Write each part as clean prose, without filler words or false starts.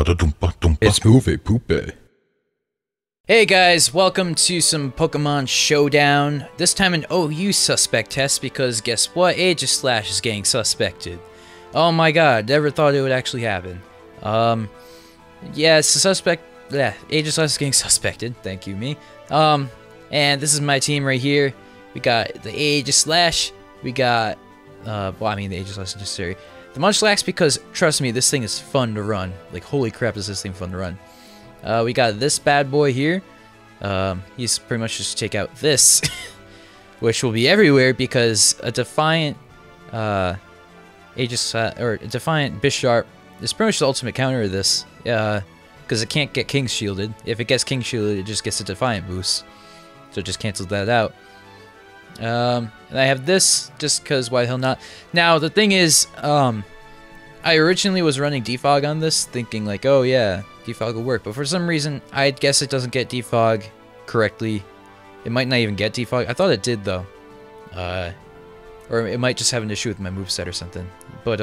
It's Poopy Poopy. Hey guys, welcome to some Pokemon Showdown. This time an OU suspect test because guess what? Aegislash is getting suspected. Oh my god, never thought it would actually happen. Yeah, it's a suspect. Yeah, Aegislash is getting suspected. Thank you, me. And this is my team right here. We got the Aegislash. We got, well, I mean, the Aegislash is necessary. The Munchlax, because trust me, this thing is fun to run. Like, holy crap, is this thing fun to run. We got this bad boy here. He's pretty much just take out this, which will be everywhere because a defiant, a defiant Bisharp is pretty much the ultimate counter of this. Because it can't get King Shielded. If it gets King Shielded, it just gets a defiant boost. So it just cancels that out. And I have this just because why the hell not? Now the thing is, I originally was running defog on this, thinking like, oh yeah, defog will work. But for some reason, I guess it doesn't get defog correctly. It might not even get defog. I thought it did though, or it might just have an issue with my moveset or something. But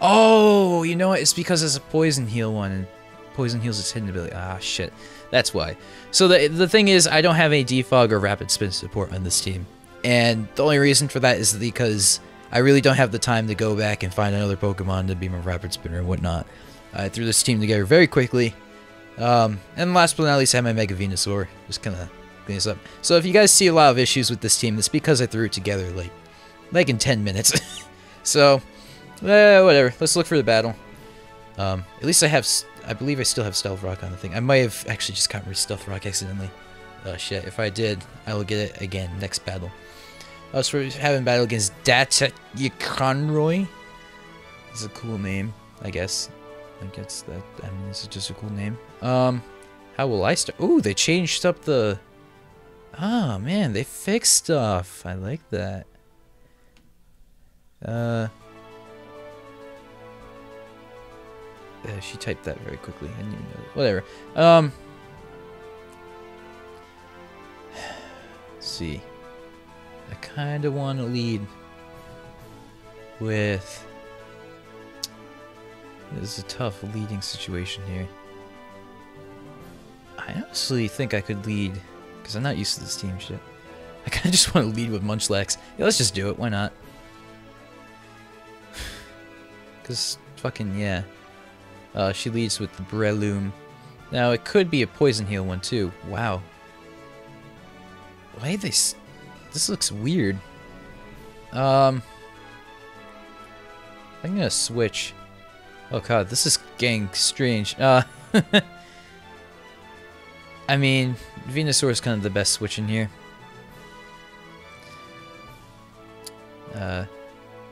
oh, you know what? It's because it's a poison heal one, and poison heals its hidden ability. Ah shit. That's why. So the thing is, I don't have any defog or rapid spin support on this team. And the only reason for that is because I really don't have the time to go back and find another Pokemon to be my rapid spinner and whatnot. I threw this team together very quickly. And last but not least, I have my Mega Venusaur. Just kind of clean this up. So if you guys see a lot of issues with this team, it's because I threw it together like in 10 minutes. So, whatever. Let's look for the battle. At least I have... I believe I still have Stealth Rock on the thing. I might have actually just gotten rid of Stealth Rock accidentally. Oh shit, if I did, I will get it again next battle. So we're having battle against Data Conroy. It's a cool name, I guess. I guess that, I mean, this is just a cool name. How will I start? Ooh, they changed up the... Oh man, they fixed stuff. I like that. She typed that very quickly. I didn't even know that. Whatever. Let's see. I kind of want to lead with... This is a tough leading situation here. I honestly think I could lead, because I'm not used to this team shit. I kind of just want to lead with Munchlax. Yeah, let's just do it. Why not? Because fucking, yeah. She leads with the Breloom. Now, it could be a poison heal one, too. Wow. Why they... This looks weird. I'm gonna switch. Oh, god, this is getting strange. I mean, Venusaur is kind of the best switch in here.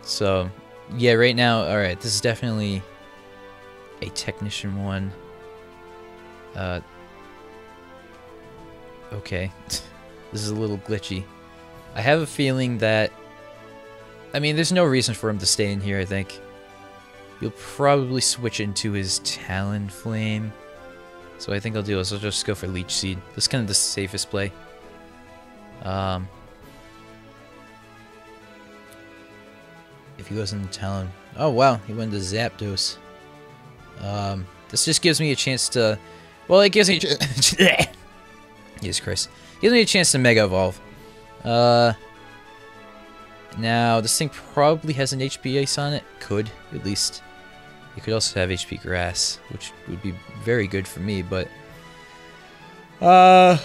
So, yeah, right now... Alright, this is definitely... a technician one. Okay. This is a little glitchy. I have a feeling that... I mean, there's no reason for him to stay in here, I think. You'll probably switch into his Talon Flame. So I think I'll do is I'll just go for Leech Seed. That's kind of the safest play. If he goes into Talon... Oh, wow. He went to Zapdos. This just gives me a chance to... Well, it gives me a chance... Jesus Christ. It gives me a chance to Mega Evolve. Now, this thing probably has an HP Ice on it. Could, at least. It could also have HP Grass, which would be very good for me, but... I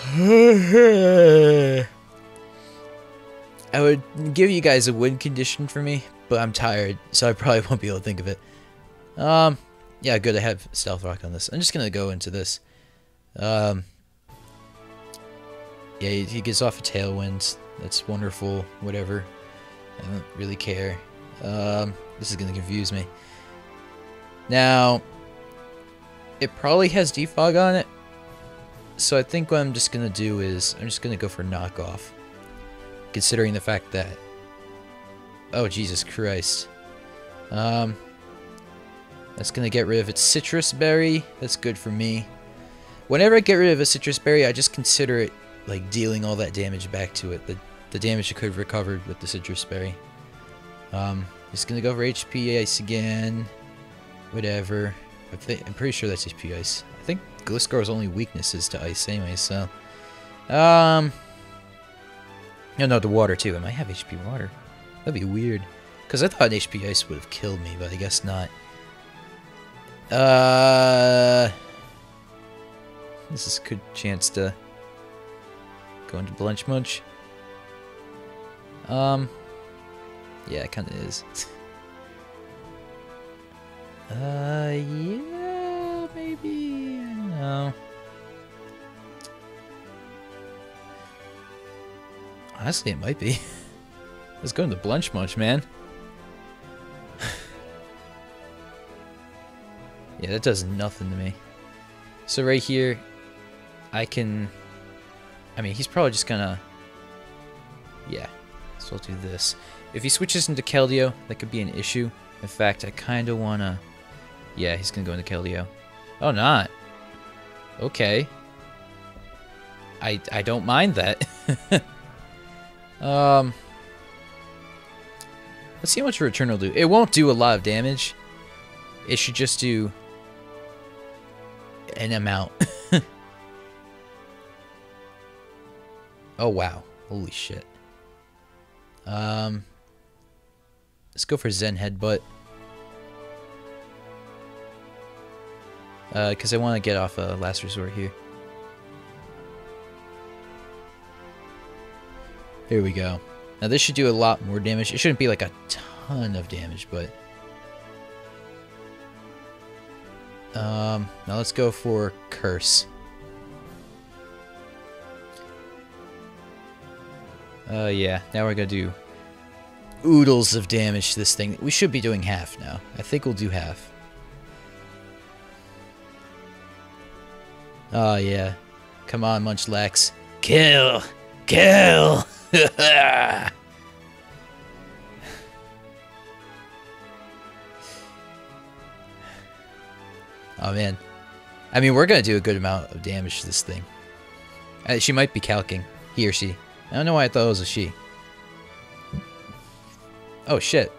would give you guys a win condition for me, but I'm tired, so I probably won't be able to think of it. Yeah, good, I have Stealth Rock on this. I'm just gonna go into this. Yeah, he gets off a Tailwind. That's wonderful, whatever. I don't really care. This is gonna confuse me. Now, it probably has Defog on it. So I think what I'm just gonna do is, I'm just gonna go for Knockoff. Considering the fact that... Oh, Jesus Christ. That's going to get rid of its citrus berry. That's good for me. Whenever I get rid of a citrus berry, I just consider it like dealing all that damage back to it. The damage it could have recovered with the citrus berry. Just going to go for HP Ice again. Whatever. I'm pretty sure that's HP Ice. I think Gliscor's only weakness is to Ice anyway, so... No, to Water, too. I might have HP Water. That'd be weird. Because I thought HP Ice would have killed me, but I guess not. This is a good chance to go into Blunch Munch. Yeah, it kinda is. Yeah, maybe. I don't know. Honestly, it might be. Let's go into Blunch Munch, man. Yeah, that does nothing to me. So right here, I can... I mean, he's probably just gonna... Yeah. So I'll do this. If he switches into Keldeo, that could be an issue. In fact, I kinda wanna... Yeah, he's gonna go into Keldeo. Oh, not! Okay. I don't mind that. Let's see how much return will do. It won't do a lot of damage. It should just do... an amount. Oh, wow. Holy shit. Let's go for Zen Headbutt. Because I want to get off a Last Resort here. There we go. Now this should do a lot more damage. It shouldn't be like a ton of damage, but... now let's go for Curse. Yeah. Now we're gonna do oodles of damage to this thing. We should be doing half now. I think we'll do half. Oh, yeah. Come on, Munchlax. Kill! Kill! Oh, man. I mean, we're gonna do a good amount of damage to this thing. She might be calking. He or she. I don't know why I thought it was a she. Oh, shit.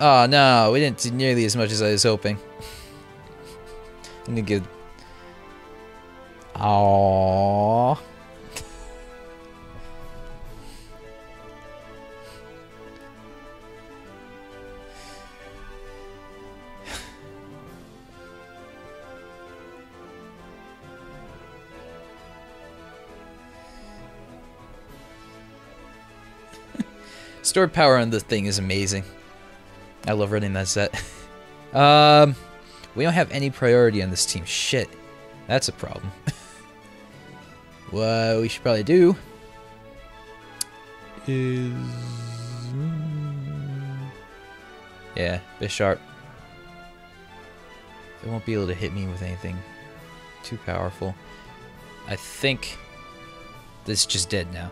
Oh, no. We didn't do nearly as much as I was hoping. I'm gonna give... Aww. Stored power on this thing is amazing. I love running that set. We don't have any priority on this team. Shit. That's a problem. What we should probably do is... Yeah, Bisharp. It won't be able to hit me with anything too powerful. I think this is just dead now.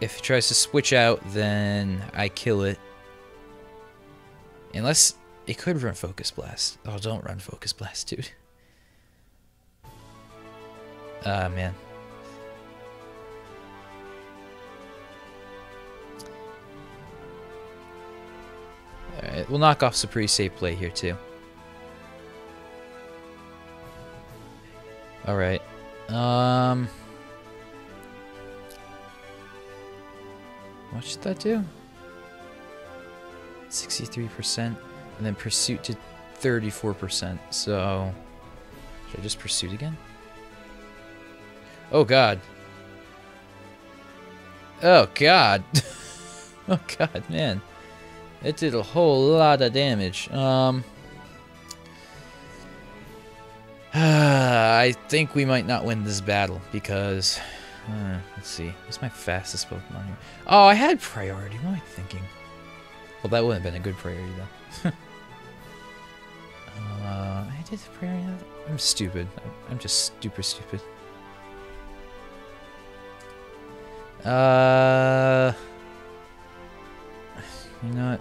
If it tries to switch out, then I kill it. Unless it could run Focus Blast. Oh, don't run Focus Blast, dude. Ah, man. Alright, we'll knock off some pretty safe play here, too. Alright. What should that do? 63%, and then Pursuit to 34%, so... Should I just Pursuit again? Oh, God. Oh, God. Oh, God, man. It did a whole lot of damage. I think we might not win this battle, because... let's see. What's my fastest Pokemon here? Oh, I had priority. What am I thinking? Well, that wouldn't have been a good priority, though. I did the priority. I'm stupid. I'm just super stupid. You know what?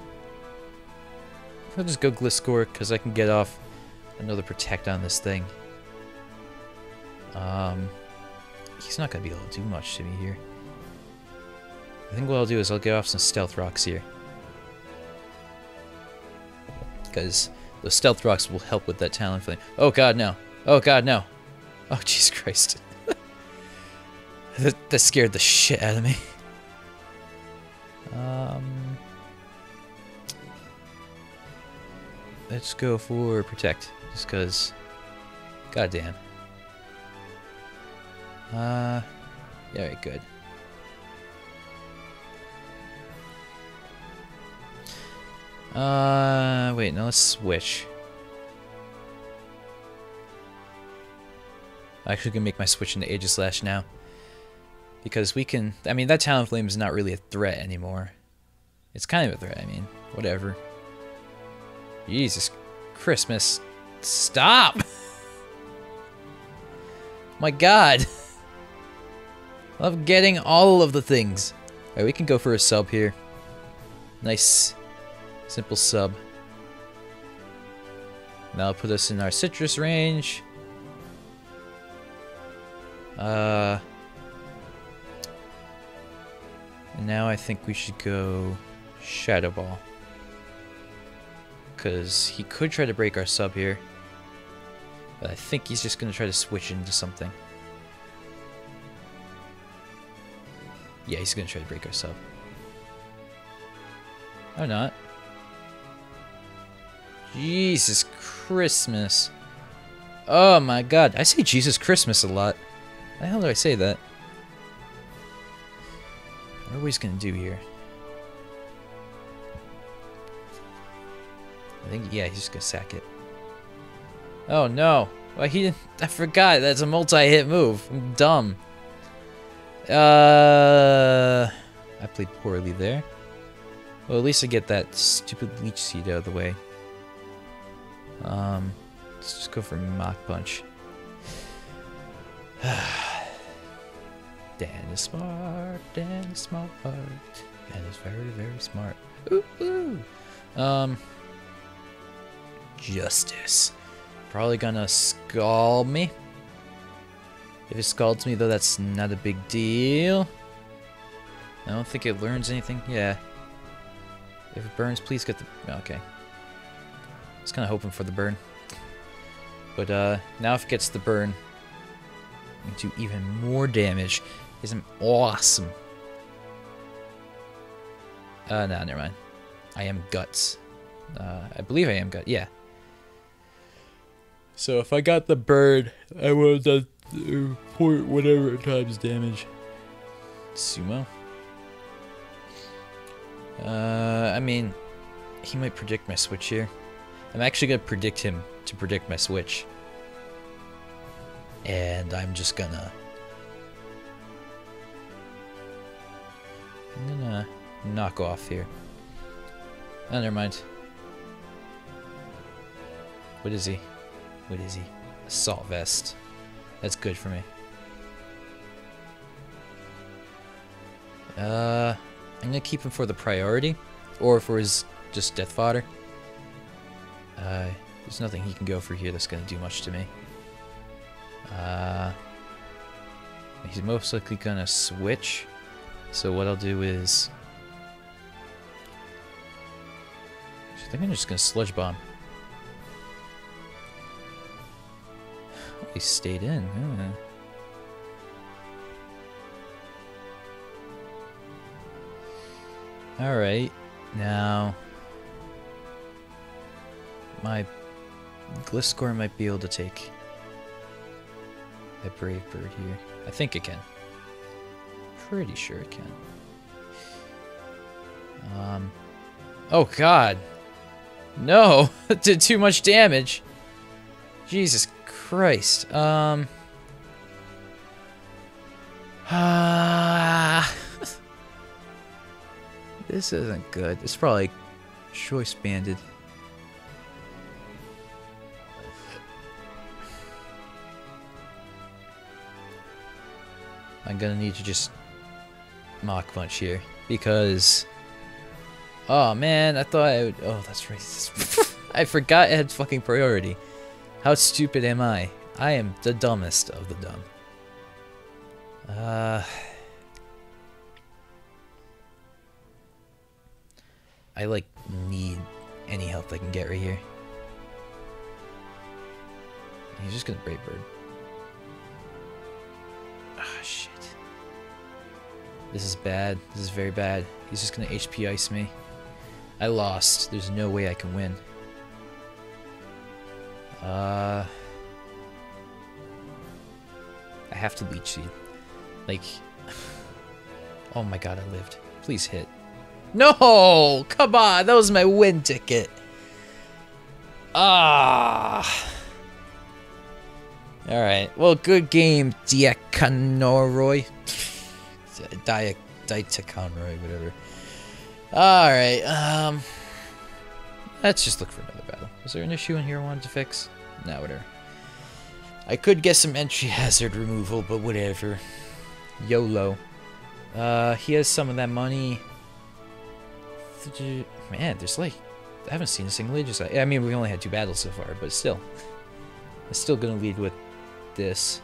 I'll just go Gliscor, because I can get off another Protect on this thing. He's not going to be able to do much to me here. I think what I'll do is I'll get off some Stealth Rocks here. because those Stealth Rocks will help with that Talon Flame. Oh god, no. Oh god, no. Oh, jeez Christ. That scared the shit out of me. Let's go for Protect, just because... goddamn. Yeah, right, good. Wait, no, let's switch. I'm actually gonna make my switch into Aegislash now. Because we can, I mean, that Talon Flame is not really a threat anymore. It's kind of a threat, I mean, whatever. Jesus Christmas. Stop! My god. I love getting all of the things. Alright, we can go for a sub here. Nice. Simple sub. That'll put us in our citrus range. And now I think we should go Shadow Ball. Because he could try to break our sub here. But I think he's just going to try to switch into something. Yeah, he's going to try to break our sub. Or not. Jesus Christmas. Oh my god. I say Jesus Christmas a lot. How the hell do I say that? What are we going to do here? I think, yeah, he's just going to sack it. Oh no. Well, he didn't. I forgot. That's a multi-hit move. I'm dumb. I played poorly there. Well, at least I get that stupid leech seed out of the way. Let's just go for Mach Punch. Dan is smart, Dan is smart, Dan is very, very smart. Ooh, ooh. Justice. Probably gonna scald me. If it scalds me, though, that's not a big deal. I don't think it learns anything. Yeah. If it burns, please get the... okay. I was kind of hoping for the burn. But now if it gets the burn, I can do even more damage. Isn't awesome. Nah, never mind. I am Guts. I believe I am Guts, yeah. So if I got the burn, I will do whatever times damage. Sumo. I mean, he might predict my switch here. I'm actually gonna predict him to predict my switch. And I'm just gonna... I'm gonna knock off here. Oh, never mind. What is he? What is he? Assault Vest. That's good for me. I'm gonna keep him for the priority, or for his just death fodder. There's nothing he can go for here that's gonna do much to me. He's most likely gonna switch. So what I'll do is, I think I'm just gonna Sludge Bomb. He stayed in. Huh? Alright, now my Gliscor might be able to take that Brave Bird here. I think it can. Pretty sure it can. Oh god! No! That did too much damage! Jesus Christ. This isn't good. It's probably choice banded. I'm gonna need to just Mach Punch here because... oh man, I thought I would... oh, that's right. I forgot it had fucking priority. How stupid am I? I am the dumbest of the dumb. I, like, need any help. health I can get right here. He's just gonna Brave Bird. Ah, shit. This is bad. This is very bad. He's just gonna HP Ice me. I lost. There's no way I can win. I have to Leech Seed. Like... oh my god, I lived. Please hit. No! Come on! That was my win ticket! Ah! Alright. Well, good game, Diaconroy. Diaconroy, whatever. Alright, let's just look for another battle. Is there an issue in here I wanted to fix? Nah, whatever. I could get some entry hazard removal, but whatever. YOLO. He has some of that money. Man, there's like... I haven't seen a single Aegislash. I mean, we only had 2 battles so far, but still. I'm still gonna lead with this.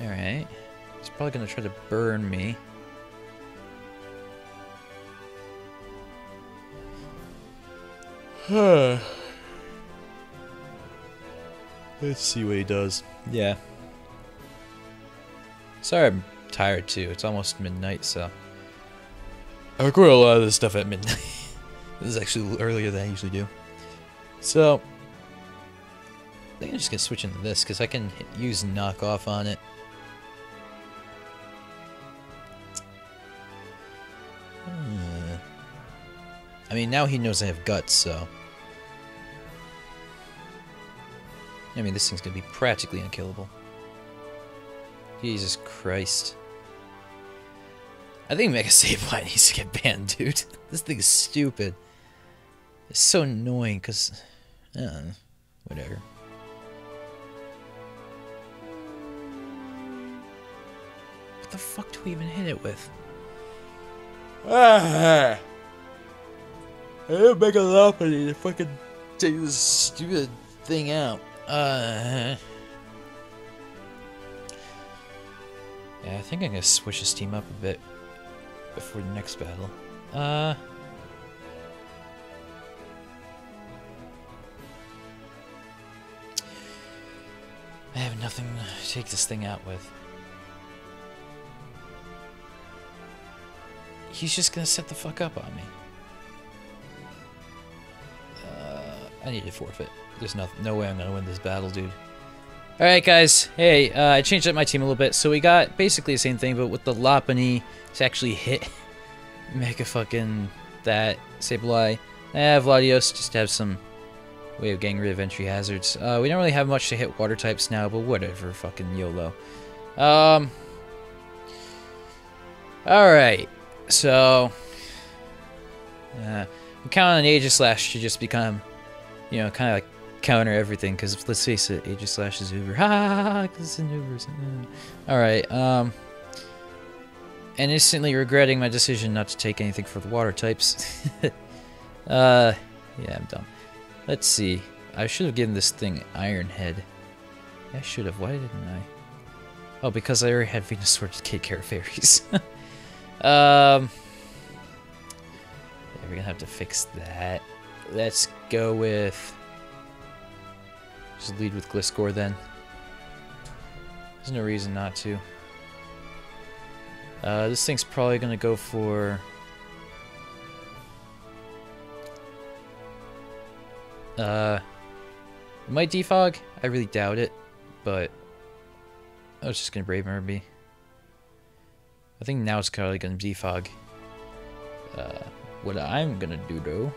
Alright. He's probably gonna try to burn me. Huh. Let's see what he does. Yeah. Sorry I'm tired too. It's almost midnight, so... I record a lot of this stuff at midnight. This is actually earlier than I usually do. So... I think I'm just gonna switch into this, because I can use Knock Off on it. I mean, now he knows I have guts, so... I mean, this thing's gonna be practically unkillable. Jesus Christ. I think Mega Sableye needs to get banned, dude. This thing is stupid. It's so annoying, because... I don't know. Whatever. What the fuck do we even hit it with? Ah! I didn't make a Lopunny to fucking take this stupid thing out. Yeah, I think I'm gonna switch this team up a bit before the next battle. I have nothing to take this thing out with. He's just gonna set the fuck up on me. I need to forfeit. There's no way I'm gonna win this battle, dude. Alright, guys. Hey, I changed up my team a little bit. So we got basically the same thing, but with the Lopunny to actually hit Mega fucking that Sableye. I have Latios just to have some way of getting rid of entry hazards. We don't really have much to hit water types now, but whatever, fucking YOLO. Alright. So... I'm counting on Aegislash to just become... You know, kind of like counter everything, because let's face it, Aegislash is Uber. Ha! Because it's an Uber. Alright, and instantly regretting my decision not to take anything for the water types. Yeah, I'm dumb. Let's see. I should have given this thing Iron Head. I should have. Why didn't I? Oh, because I already had Venusaur to take care of fairies. Yeah, we're gonna have to fix that. Let's go with... Just lead with Gliscor then. There's no reason not to. This thing's probably gonna go for... might defog? I really doubt it, but... I was just gonna Brave Bird me. I think now it's probably gonna defog. What I'm gonna do though...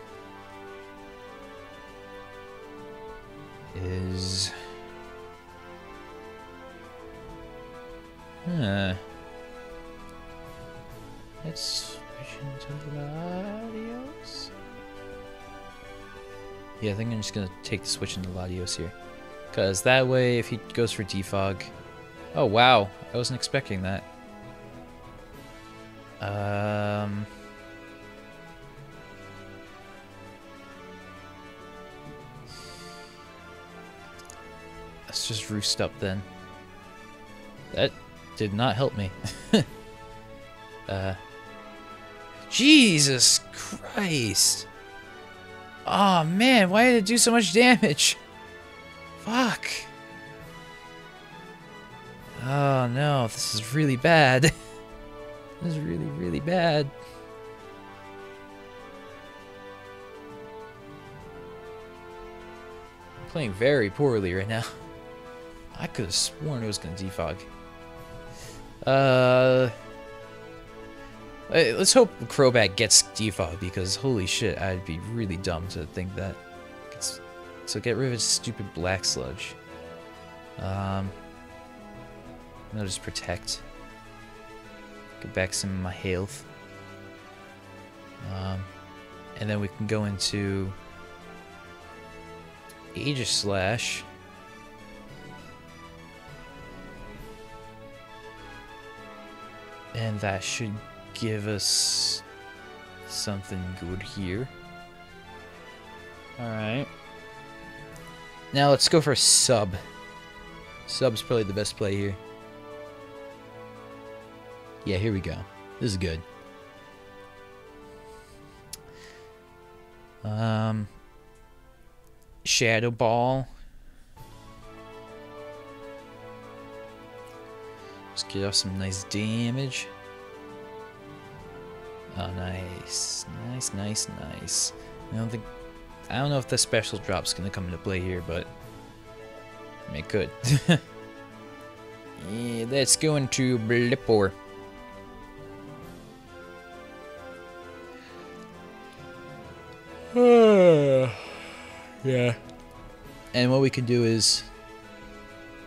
is... Huh. Let's switch into Latios. Yeah, I think I'm just gonna take the switch into Latios here. Because that way, if he goes for defog... Oh, wow. I wasn't expecting that. Let's just Roost Up then. That did not help me. Jesus Christ. Oh man, why did it do so much damage? Fuck. Oh no, this is really bad. This is really, really bad. I'm playing very poorly right now. I could have sworn it was gonna defog. Let's hope Crobat gets defogged, because holy shit, I'd be really dumb to think that. So get rid of his stupid black sludge. I'll just protect. Get back some of my health. And then we can go into Aegislash. And that should give us something good here. Alright. Now let's go for a sub. Sub's probably the best play here. Yeah, here we go. This is good. Shadow Ball. Just get off some nice damage. Oh, nice, nice, nice, nice. I don't know if the special drop's gonna come into play here, but it could. Yeah, let's go into Blipor. Yeah. And what we can do is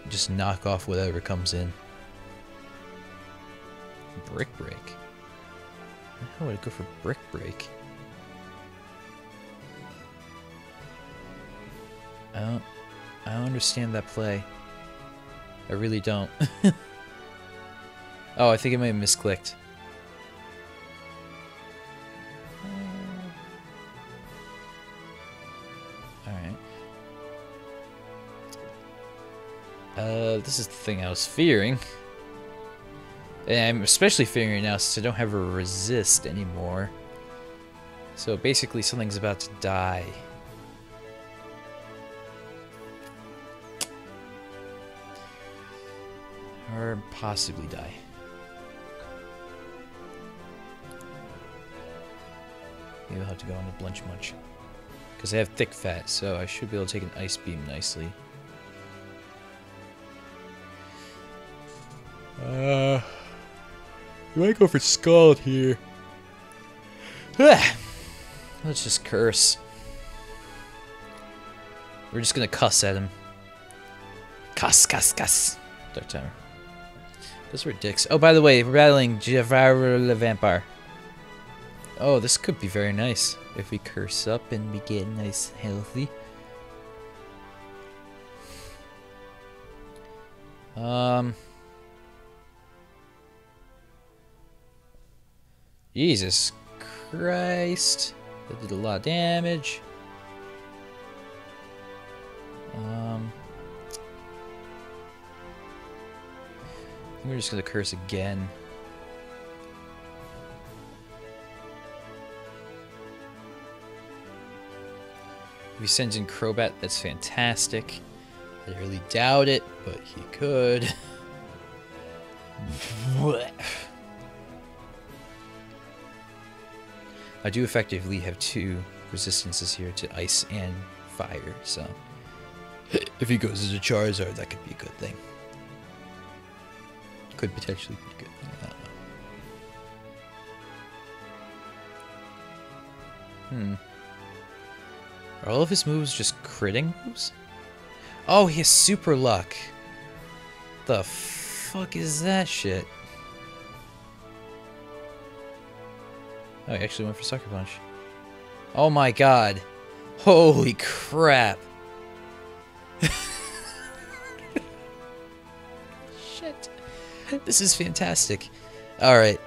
just knock off whatever comes in. Brick Break. How would I go for Brick Break? I don't understand that play. I really don't. Oh, I think it might have misclicked. Alright. This is the thing I was fearing. And I'm especially fearing right now since I don't have a resist anymore. So basically something's about to die. Or possibly die. Maybe I'll have to go on a Blunch Munch. Because I have thick fat, so I should be able to take an Ice Beam nicely. You might go for Scald here. Let's just curse. We're just gonna cuss at him. Cuss, cuss, cuss. Dark Tower. Those were dicks. Oh, by the way, we're battling Javara the Vampire. Oh, this could be very nice if we curse up and we get nice healthy. Jesus Christ. That did a lot of damage. I think we're just gonna curse again. If he sends in Crobat, that's fantastic. I really doubt it, but he could. I do effectively have two resistances here to ice and fire, so if he goes as a Charizard, that could be a good thing. Could potentially be good. I don't know. Are all of his moves just critting moves? Oh, he has super luck. The fuck is that shit? Oh, he actually went for Sucker Punch. Oh my god. Holy crap. Shit. This is fantastic. Alright.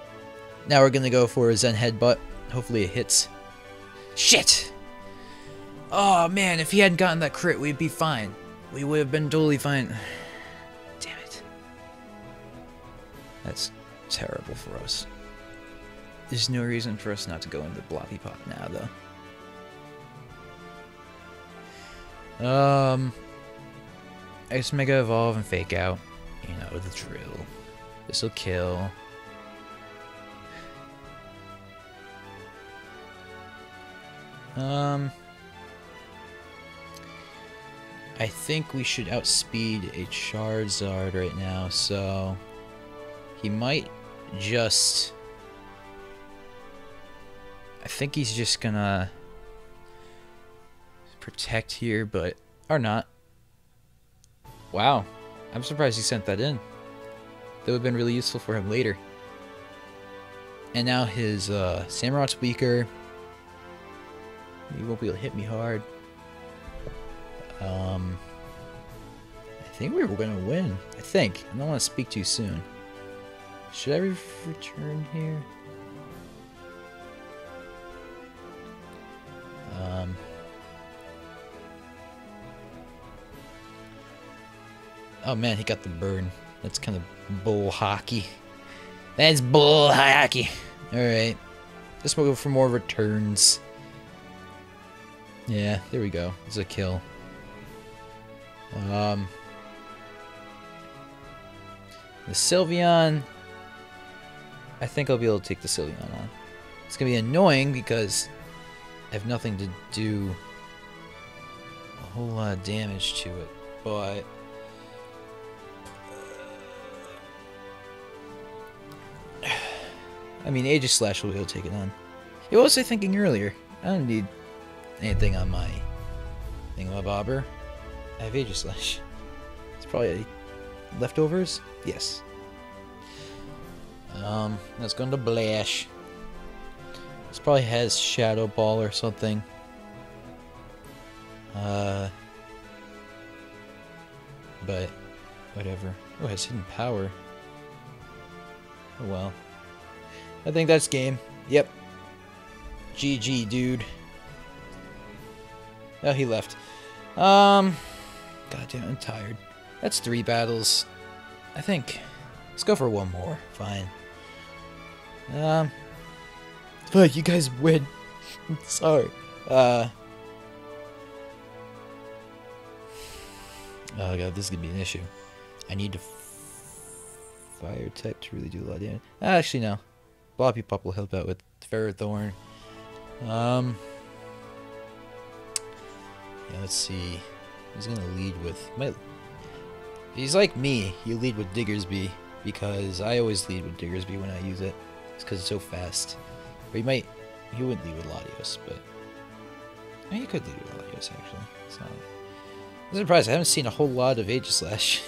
Now we're gonna go for a Zen Headbutt. Hopefully it hits. Shit! Oh man, if he hadn't gotten that crit, we'd be fine. We would have been totally fine. Damn it. That's terrible for us. There's no reason for us not to go into Bloppy Pop now, though. I guess Mega Evolve and Fake Out. You know, the drill. This'll kill. I think we should outspeed a Charizard right now, so he might just... I think he's just gonna protect here, but... or not. Wow. I'm surprised he sent that in. That would have been really useful for him later. And now his Samurot's weaker. He won't be able to hit me hard. I think we were gonna win. I think. I don't want to speak too soon. Should I return here? Oh man, he got the burn. That's kind of bull hockey. That's bull hockey. All right, let's move for more returns. Yeah, there we go. It's a kill. The Sylveon. I think I'll be able to take the Sylveon on. It's gonna be annoying because I have nothing to do a whole lot of damage to it, but I mean, Aegislash will be able to take it on. What was I thinking earlier? I don't need anything on my thingamabobber. I have Aegislash. It's probably leftovers? Yes. That's going to Blash. This probably has Shadow Ball or something. But whatever. Oh, it has Hidden Power. Oh well. I think that's game. Yep. GG, dude. Oh, he left. Goddamn, I'm tired. That's 3 battles, I think. Let's go for one more. Fine. But you guys win. Sorry. Oh god, this is gonna be an issue. I need to fire type to really do a lot of damage. Actually, no. Bloppy Pop will help out with Ferrothorn. Yeah, let's see. He's gonna lead with he's like me. You lead with Diggersby because I always lead with Diggersby when I use it. It's because it's so fast. But you might. You wouldn't lead with Latios, but yeah, you could lead with Latios actually. It's not... I'm surprised I haven't seen a whole lot of Aegislash.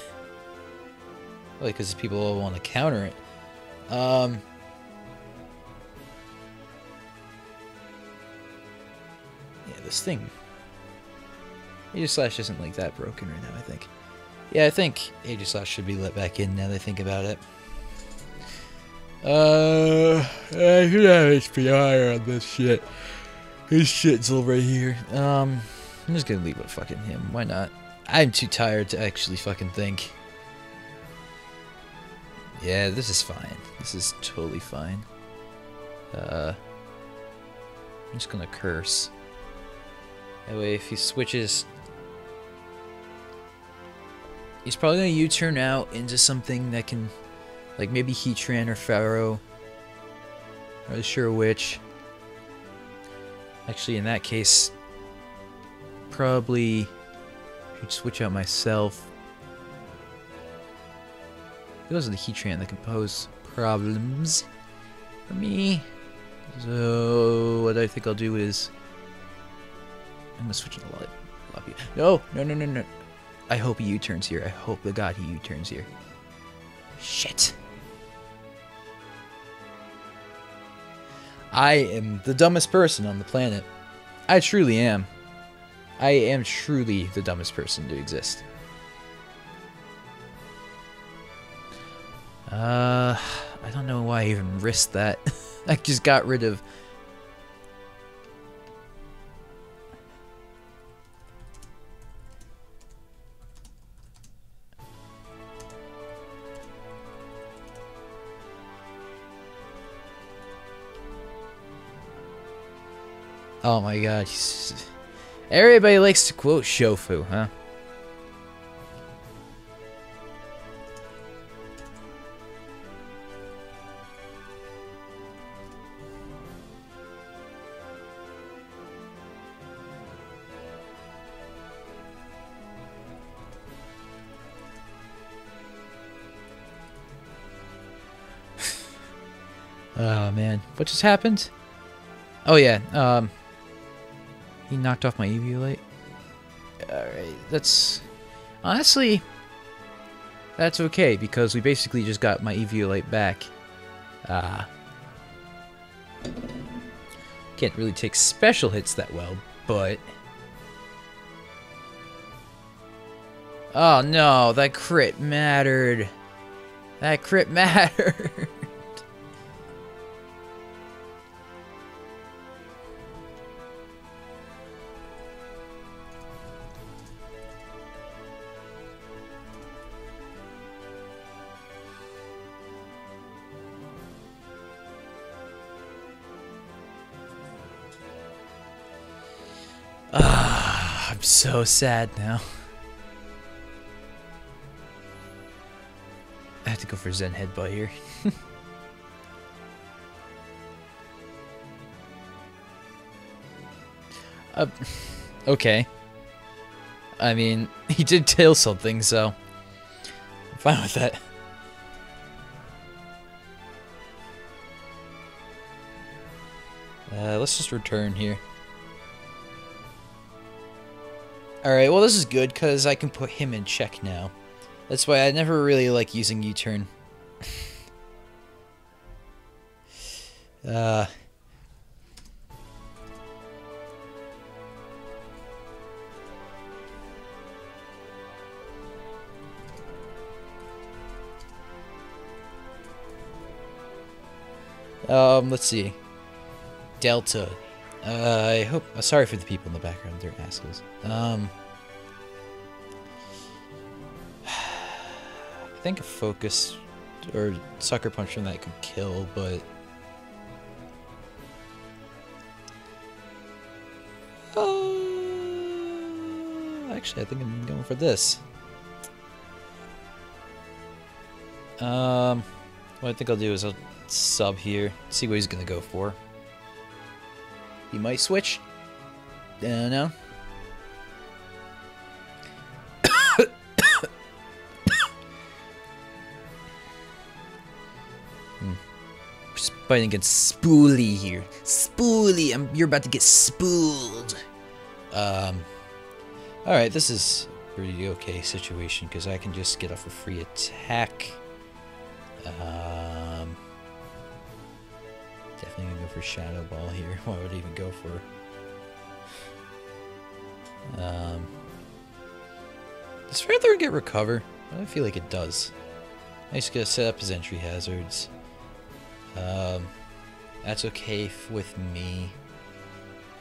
Probably because people all want to counter it. Yeah, this thing. Aegislash isn't like that broken right now, I think. Yeah, I think Aegislash should be let back in now that I think about it. I should have HP higher on this shit. This shit's over right here. I'm just gonna leave with fucking him. Why not? I'm too tired to actually fucking think. Yeah, this is fine. This is totally fine. I'm just gonna curse. That way, if he switches, he's probably gonna U-turn out into something that can, like maybe Heatran or Pharaoh. I'm not sure which. Actually, in that case, probably should switch out myself. It wasn't the Heatran that can pose problems for me. So what I think I'll do is. I'm gonna switch it a lot. No, no, no, no, no. I hope he U-turns here. I hope the god he U-turns here. Shit. I am the dumbest person on the planet. I truly am. I am truly the dumbest person to exist. I don't know why I even risked that. I just got rid of... Oh my god. Everybody likes to quote Shofu, huh? Oh man, what just happened? Oh yeah, he knocked off my EV light. Alright, that's... honestly, that's okay, because we basically just got my EV light back. Can't really take special hits that well, but... oh no, that crit mattered. That crit mattered. I'm so sad now. I have to go for Zen Headbutt here. Okay. I mean, he did tail something, so I'm fine with that. Let's just return here. Alright, well this is good, because I can put him in check now. That's why I never really like using U-turn. Let's see. Delta. I hope... sorry for the people in the background, they're assholes. I think a focus or sucker punch from that could kill, but... actually, I think I'm going for this. What I think I'll do is I'll sub here, see what he's going to go for. He might switch. No. Just fighting against Spoolie here. Spoolie, you're about to get spooled. All right, this is a pretty okay situation because I can just get off a free attack. Definitely gonna go for Shadow Ball here. Why would I even go for? Does Ferrothorn get recover? I don't feel like it does. I'm just gonna set up his entry hazards. That's okay with me,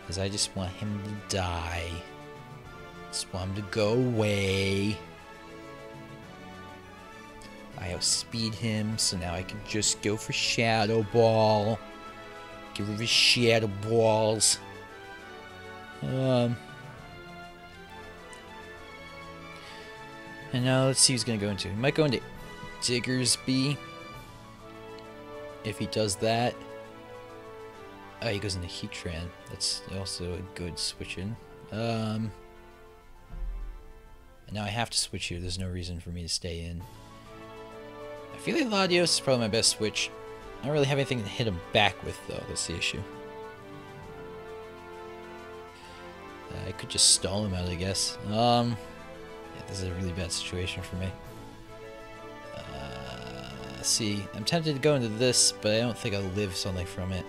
cause I just want him to die. Just want him to go away. I outspeed him, so now I can just go for Shadow Ball. Give her the Shadow Balls. And now let's see who's going to go into. He might go into Diggersby. If he does that... oh, he goes into Heatran. That's also a good switch in. And now I have to switch here. There's no reason for me to stay in. I feel like Latios is probably my best switch. I don't really have anything to hit him back with, though. That's the issue. I could just stall him out, I guess. Yeah, this is a really bad situation for me. Let's see. I'm tempted to go into this, but I don't think I'll live something from it.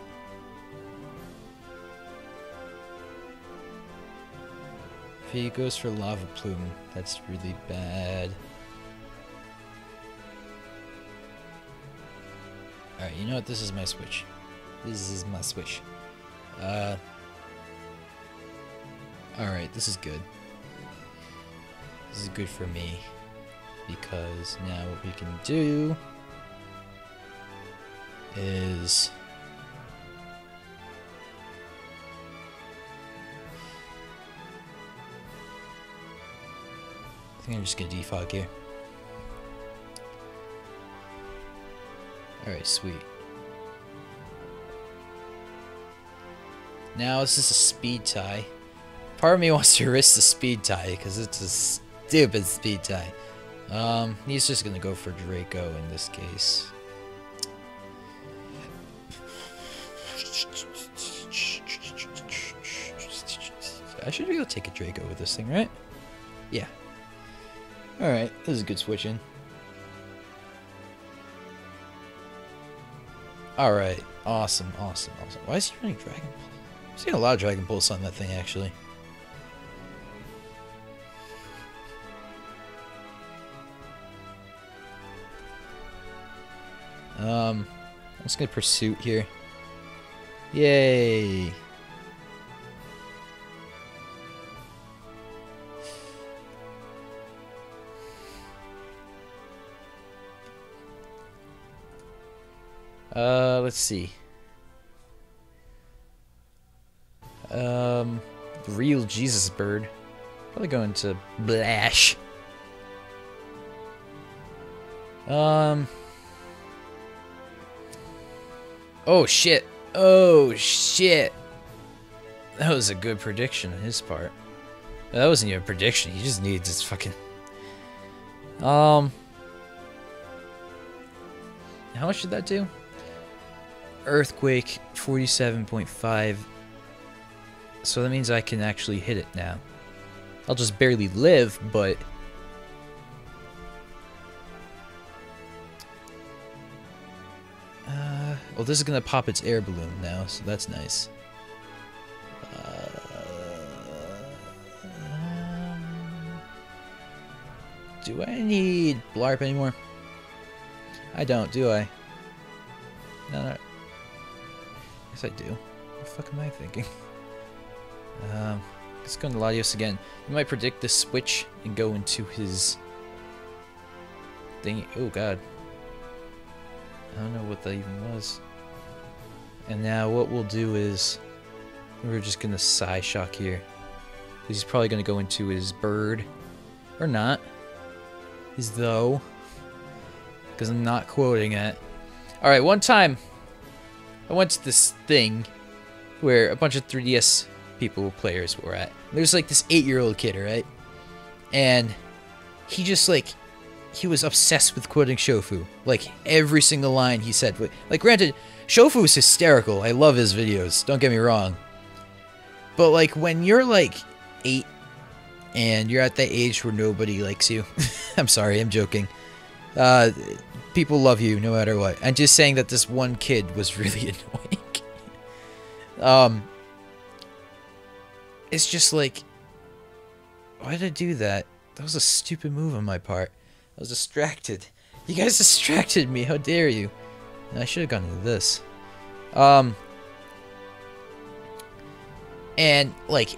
If he goes for Lava Plume, that's really bad. Alright, you know what? This is my switch. This is my switch. Alright, this is good. This is good for me. Because now what we can do is... think I'm just gonna defog here. Alright, sweet. Now this is a speed tie. Part of me wants to risk the speed tie because it's a stupid speed tie. He's just gonna go for Draco in this case. I should be able to take a Draco with this thing, right? Yeah. Alright, this is a good switch in. Alright, awesome, awesome, awesome. Why is he running Dragon Pulse? I've seen a lot of Dragon Pulse on that thing, actually. I'm just gonna Pursuit here. Yay! Let's see. The real Jesus bird. Probably going to Blash. Oh shit. Oh shit. That was a good prediction on his part. That wasn't even a prediction. He just needs his fucking... How much did that do? Earthquake 47.5, so that means I can actually hit it now. I'll just barely live, but well, this is gonna pop its air balloon now, so that's nice. Do I need Blarp anymore? I don't, do I? No, no. Yes, I do. What the fuck am I thinking? Let's go into Latios again. You might predict this switch and go into his thing. Oh god. I don't know what that even was. And now what we'll do is we're just gonna Psy Shock here. He's probably gonna go into his bird. Or not. His though. Because I'm not quoting it. Alright, one time I went to this thing where a bunch of 3DS people, players were at. There's like this 8-year-old kid, right? And he just like, he was obsessed with quoting Shofu. Like every single line he said. Like granted, Shofu is hysterical. I love his videos, don't get me wrong. But like when you're like 8 and you're at that age where nobody likes you. I'm sorry, I'm joking. People love you no matter what. And just saying that this one kid was really annoying. It's just like, why did I do that? That was a stupid move on my part. I was distracted. You guys distracted me. How dare you? And I should have gone into this. And like,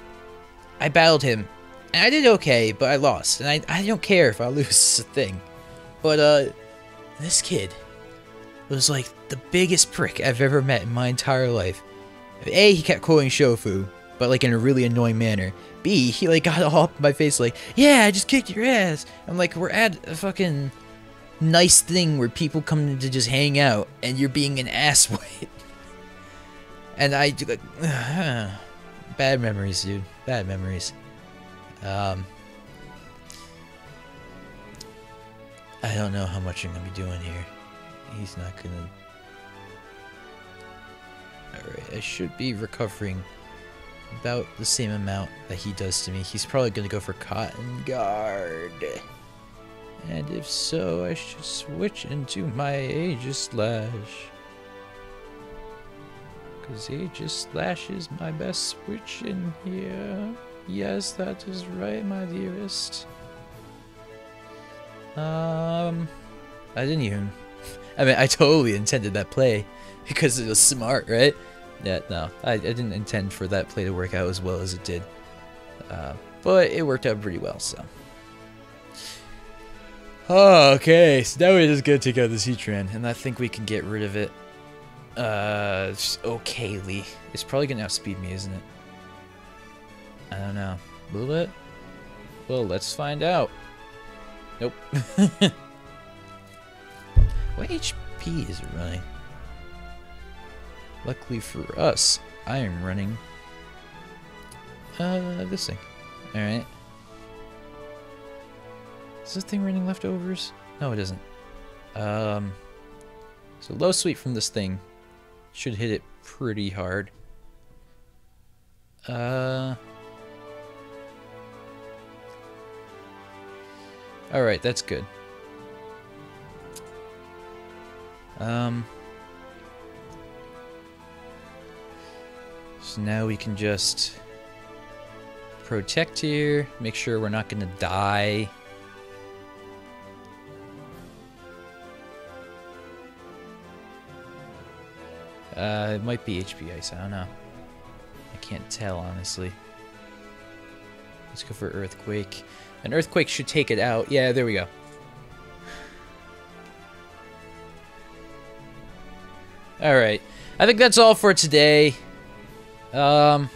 I battled him, and I did okay, but I lost. And I don't care if I lose, it's a thing. But this kid was like the biggest prick I've ever met in my entire life. A, he kept quoting Shofu, but like in a really annoying manner. B, he like got all up in my face like, yeah, I just kicked your ass. I'm like, we're at a fucking nice thing where people come to just hang out and you're being an asswipe. And I do like, bad memories, dude. Bad memories. I don't know how much I'm gonna be doing here. He's not gonna... Alright, I should be recovering about the same amount that he does to me. He's probably gonna go for Cotton Guard. And if so, I should switch into my Aegislash. Because Aegislash is my best switch in here. Yes, that is right, my dearest. I didn't even... I mean, I totally intended that play because it was smart, right? Yeah, no, I didn't intend for that play to work out as well as it did. But it worked out pretty well, so... Oh, okay, so now we just gotta take out this Heatran, and I think we can get rid of it. Okay, Lee. It's probably gonna outspeed me, isn't it? I don't know. Will it? Well, let's find out. Nope. What HP is it running? Luckily for us, I am running this thing. Alright. Is this thing running leftovers? No, it isn't. So low sweep from this thing should hit it pretty hard. Alright, that's good. So now we can just protect here, make sure we're not gonna die. It might be HP Ice, I don't know. I can't tell, honestly. Let's go for Earthquake. An Earthquake should take it out. Yeah, there we go. Alright. I think that's all for today. Those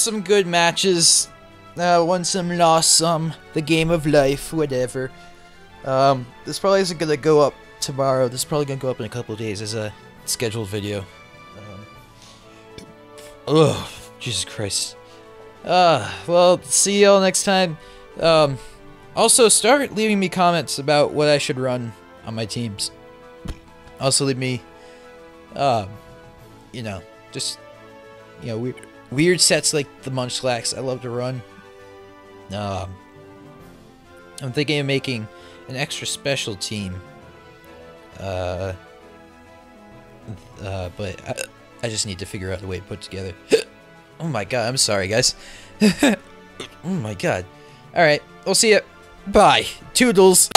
some good matches. Won some, lost some. The game of life, whatever. This probably isn't going to go up tomorrow. This is probably going to go up in a couple of days as a scheduled video. Ugh, Jesus Christ. Well, see y'all next time. Also, start leaving me comments about what I should run on my teams. Also, leave me, you know, just, you know, weird sets like the Munchlax I love to run. I'm thinking of making an extra special team. But I just need to figure out a way to put it together. Oh my god, I'm sorry, guys. Oh my god. Alright, we'll see ya. Bye. Toodles.